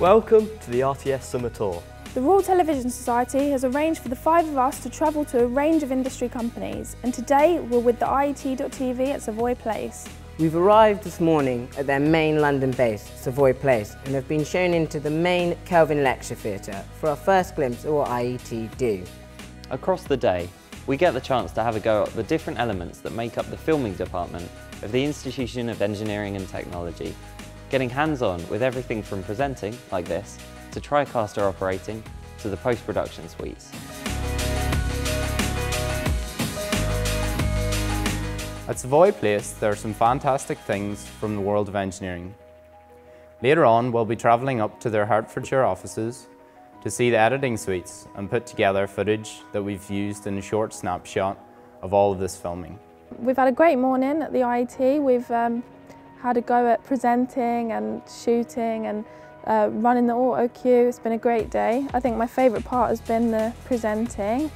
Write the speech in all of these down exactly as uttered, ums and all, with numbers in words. Welcome to the R T S Summer Tour. The Royal Television Society has arranged for the five of us to travel to a range of industry companies, and today we're with the I E T dot T V at Savoy Place. We've arrived this morning at their main London-based Savoy Place and have been shown into the main Kelvin Lecture Theatre for our first glimpse of what I E T do. Across the day, we get the chance to have a go at the different elements that make up the filming department of the Institution of Engineering and Technology, getting hands-on with everything from presenting, like this, to Tricaster operating, to the post-production suites. At Savoy Place, there are some fantastic things from the world of engineering. Later on, we'll be travelling up to their Hertfordshire offices to see the editing suites and put together footage that we've used in a short snapshot of all of this filming. We've had a great morning at the I E T. We've um, had a go at presenting and shooting and uh, running the Autocue. It's been a great day. I think my favourite part has been the presenting.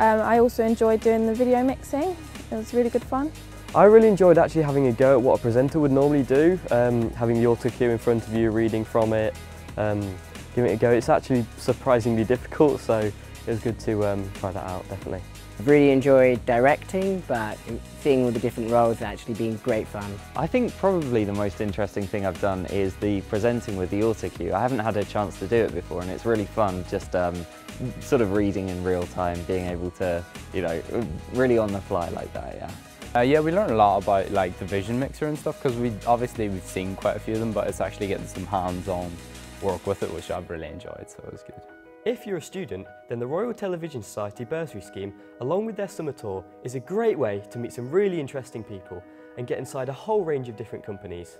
Um, I also enjoyed doing the video mixing. It was really good fun. I really enjoyed actually having a go at what a presenter would normally do, um, having the Autocue in front of you, reading from it, um, giving it a go. It's actually surprisingly difficult, so it was good to um, try that out, definitely. I've really enjoyed directing, but seeing all the different roles has actually been great fun. I think probably the most interesting thing I've done is the presenting with the Autocue. I haven't had a chance to do it before, and it's really fun just um, sort of reading in real time, being able to, you know, really on the fly like that, yeah. Uh, yeah, we learned a lot about like the vision mixer and stuff, because we obviously we've seen quite a few of them, but it's actually getting some hands-on work with it, which I've really enjoyed, so it was good. If you're a student, then the Royal Television Society Bursary Scheme, along with their summer tour, is a great way to meet some really interesting people and get inside a whole range of different companies.